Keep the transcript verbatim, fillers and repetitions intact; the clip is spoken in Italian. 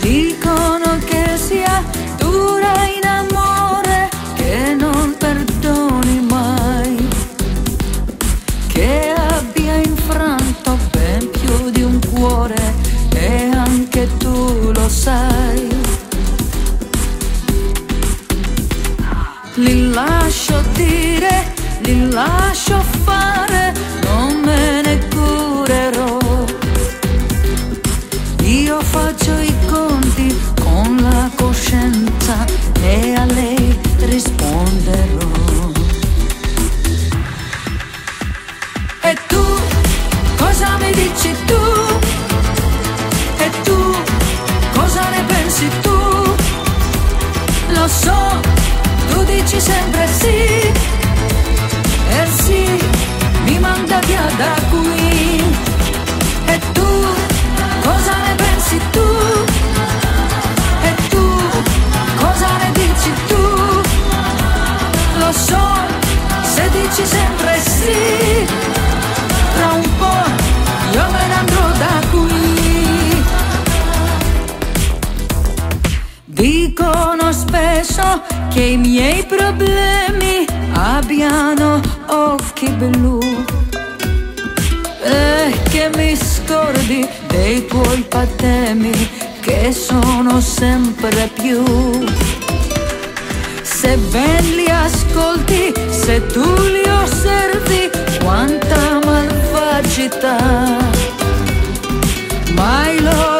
Dicono che sia dura in amore, che non perdoni mai, che abbia infranto ben più di un cuore, e anche tu lo sai. Li lascio dire, li lascio fare, non me ne curerò. Io faccio i conti con la coscienza e a lei risponderò. E tu, cosa mi dici tu? E tu, cosa ne pensi tu? Lo so, tu dici sempre sì, e sì, mi manda via da qui. E tu, cosa ne pensi tu? E tu, cosa ne dici tu? Lo so, se dici sempre sì, tra un po' io me ne andrò da qui. Dicono spesso che i miei problemi abbiano occhi blu, e che mi scordi dei tuoi patemi che sono sempre più. Se ben li ascolti, se tu li osservi, quanta malvagità. Mai lo